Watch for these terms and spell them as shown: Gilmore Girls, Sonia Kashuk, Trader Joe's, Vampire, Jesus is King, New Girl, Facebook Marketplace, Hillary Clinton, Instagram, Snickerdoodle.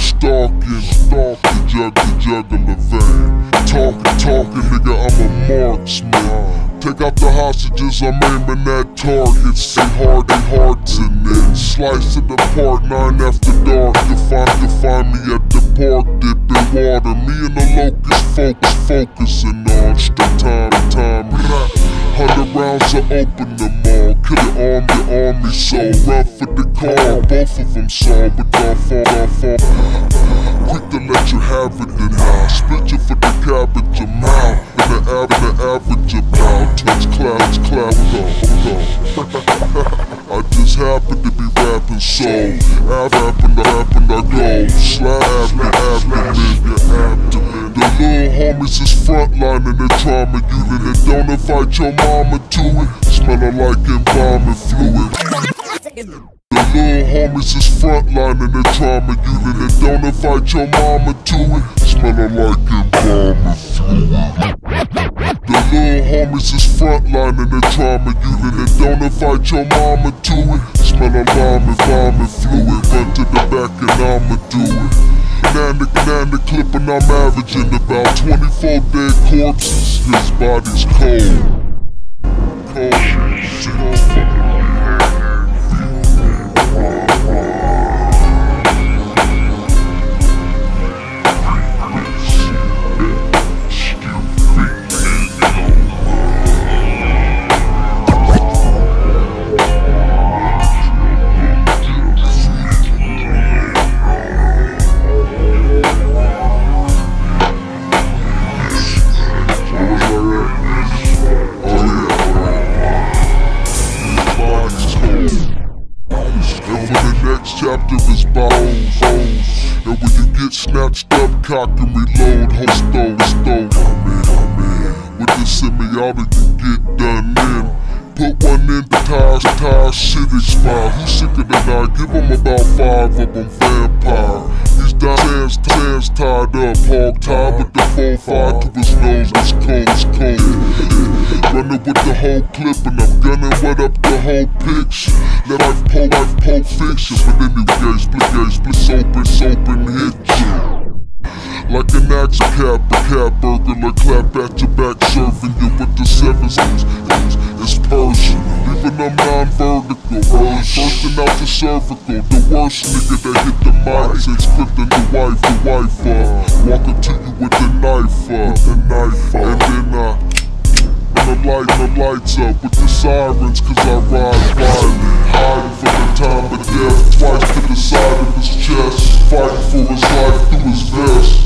Stalking, juggler van. Talking, nigga, I'm a marksman. Take out the hostages, I'm aiming at targets. See hardened hearts in it. Slice it apart, 9 after dark. You'll find me at the park, dip in water. Me and the locust focusing on time. 100 rounds, I open them all. Could've armed the army, so rough for the call. Both of them saw, but don't fall. Quick to let you have it, then how? Split you for the cabbage amount. And the average about. Touch clouds, hold on. I just happen to be rapping, so I've happened, I go. Slap the abdomen. The little homies is frontline in the trauma unit, and don't invite your mama to it. Smellin' like embalming fluid. The little homies is frontline in the trauma unit, and don't invite your mama to it. Smellin' like embalming fluid. The little homies is frontline in the trauma unit, and don't invite your mama to it. Smellin' embalming fluid. Run to the back and I'ma do it. Nanda clippin', I'm averaging about 24 dead corpses. His body's cold. Chapter is bones, and when you get snatched up, cock and reload, host stole. With the semi-auto, you get done in. Put one in the tires, shit expire. Who's sicker than I? Give them about 5 of them, vampire. These hands tied up, hog tied with the 4-5 to his nose, it's cold. Running with the whole clip, and I'm gunning right up the whole picture. Let life pole fiction. But anyway, split open, hit you like an axe, a cat burglar, clap at your back, serving you with the 7s. It's personal, leaving them non-vertical. Bursting out the cervical, the worst nigga that hit the mics. Expecting the wife walking to you with the knife. And then I light the lights up with the sirens, cause I ride violent. Hiding for the time of death, twice to the side of his chest. Fighting for his life through his vest.